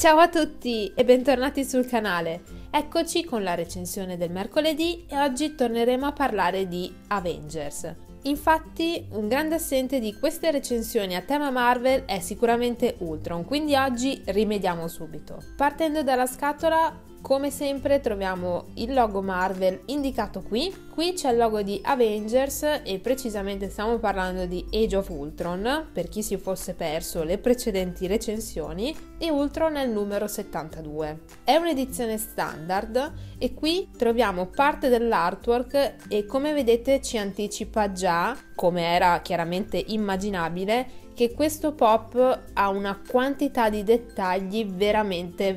Ciao a tutti e bentornati sul canale, eccoci con la recensione del mercoledì e oggi torneremo a parlare di Avengers. Infatti un grande assente di queste recensioni a tema Marvel è sicuramente Ultron, quindi oggi rimediamo subito. Partendo dalla scatola, come sempre troviamo il logo Marvel indicato qui c'è il logo di Avengers e precisamente stiamo parlando di Age of Ultron, per chi si fosse perso le precedenti recensioni, e Ultron è il numero 72. È un'edizione standard e qui troviamo parte dell'artwork e, come vedete, ci anticipa già, come era chiaramente immaginabile, che questo pop ha una quantità di dettagli veramente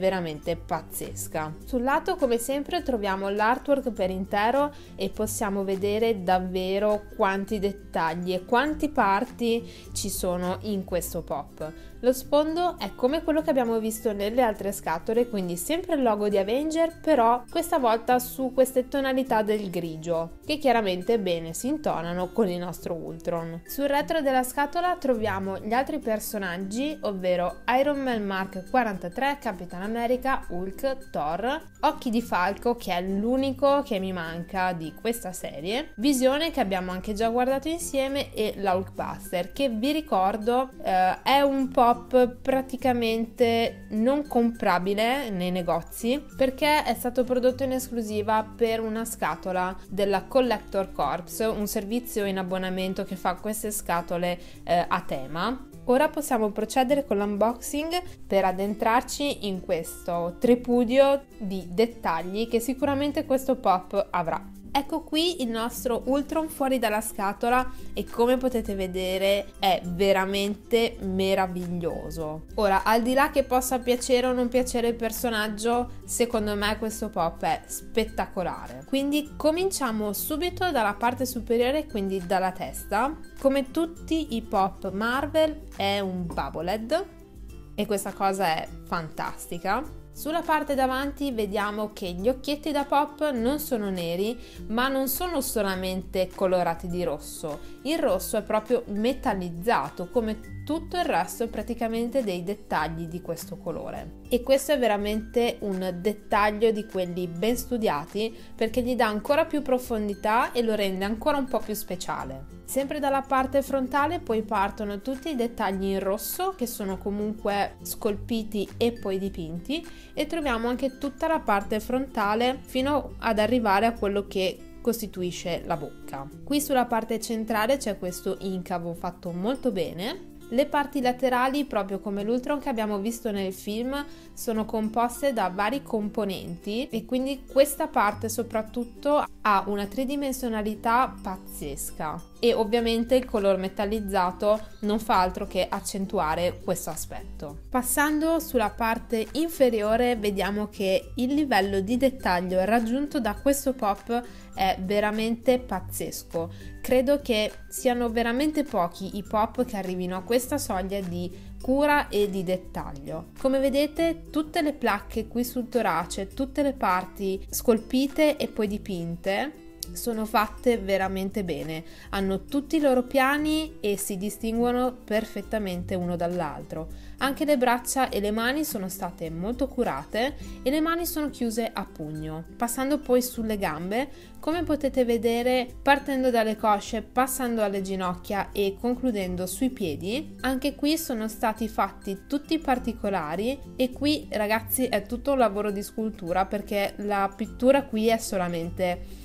pazzesca. Sul lato, come sempre, troviamo l'artwork per intero e possiamo vedere davvero quanti dettagli e quanti parti ci sono in questo pop. Lo sfondo è come quello che abbiamo visto nelle altre scatole, quindi sempre il logo di Avenger, però questa volta su queste tonalità del grigio, che chiaramente bene si intonano con il nostro Ultron. Sul retro della scatola troviamo gli altri personaggi, ovvero Iron Man Mark 43, Capitan America, Hulk, Thor, Occhi di Falco, che è l'unico che mi manca di questa serie, Visione, che abbiamo anche già guardato insieme, e la Hulkbuster, che vi ricordo è un pop praticamente non comprabile nei negozi perché è stato prodotto in esclusiva per una scatola della Collector Corps, un servizio in abbonamento che fa queste scatole a tema. Ora possiamo procedere con l'unboxing per addentrarci in questo tripudio di dettagli che sicuramente questo pop avrà. Ecco qui il nostro Ultron fuori dalla scatola e, come potete vedere, è veramente meraviglioso. Ora, al di là che possa piacere o non piacere il personaggio, secondo me questo pop è spettacolare. Quindi cominciamo subito dalla parte superiore, quindi dalla testa. Come tutti i pop Marvel è un bobblehead e questa cosa è fantastica. Sulla parte davanti vediamo che gli occhietti da pop non sono neri, ma non sono solamente colorati di rosso, il rosso è proprio metallizzato come tutto il resto praticamente dei dettagli di questo colore, e questo è veramente un dettaglio di quelli ben studiati perché gli dà ancora più profondità e lo rende ancora un po' più speciale. Sempre dalla parte frontale poi partono tutti i dettagli in rosso che sono comunque scolpiti e poi dipinti, e troviamo anche tutta la parte frontale fino ad arrivare a quello che costituisce la bocca. Qui sulla parte centrale c'è questo incavo fatto molto bene. Le parti laterali, proprio come l'Ultron che abbiamo visto nel film, sono composte da vari componenti e quindi questa parte soprattutto ha una tridimensionalità pazzesca, e ovviamente il color metallizzato non fa altro che accentuare questo aspetto. Passando sulla parte inferiore vediamo che il livello di dettaglio raggiunto da questo pop è veramente pazzesco. Credo che siano veramente pochi i pop che arrivino a questa soglia di cura e di dettaglio. Come vedete, tutte le placche qui sul torace, tutte le parti scolpite e poi dipinte sono fatte veramente bene, hanno tutti i loro piani e si distinguono perfettamente uno dall'altro. Anche le braccia e le mani sono state molto curate e le mani sono chiuse a pugno. Passando poi sulle gambe, come potete vedere, partendo dalle cosce, passando alle ginocchia e concludendo sui piedi, anche qui sono stati fatti tutti i particolari, e qui, ragazzi, è tutto un lavoro di scultura perché la pittura qui è solamente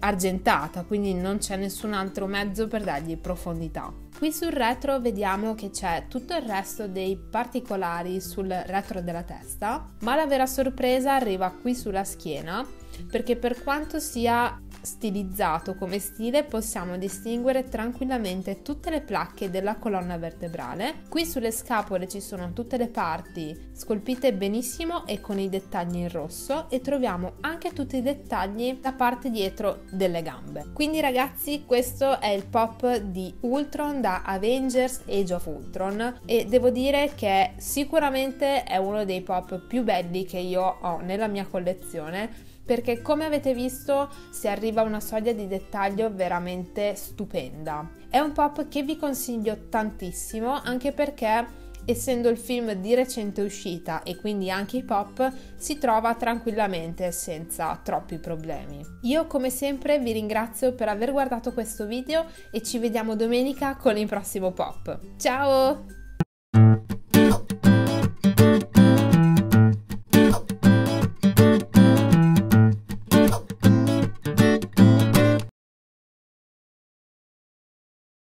argentata, quindi non c'è nessun altro mezzo per dargli profondità. Qui sul retro vediamo che c'è tutto il resto dei particolari sul retro della testa, ma la vera sorpresa arriva qui sulla schiena, perché per quanto sia stilizzato come stile possiamo distinguere tranquillamente tutte le placche della colonna vertebrale. Qui sulle scapole ci sono tutte le parti scolpite benissimo e con i dettagli in rosso, e troviamo anche tutti i dettagli da parte dietro delle gambe. Quindi, ragazzi, questo è il pop di Ultron da Avengers Age of Ultron, e devo dire che sicuramente è uno dei pop più belli che io ho nella mia collezione, perché, come avete visto, si arriva a una soglia di dettaglio veramente stupenda. È un pop che vi consiglio tantissimo, anche perché essendo il film di recente uscita e quindi anche hip hop, si trova tranquillamente senza troppi problemi. Io come sempre vi ringrazio per aver guardato questo video e ci vediamo domenica con il prossimo pop. Ciao!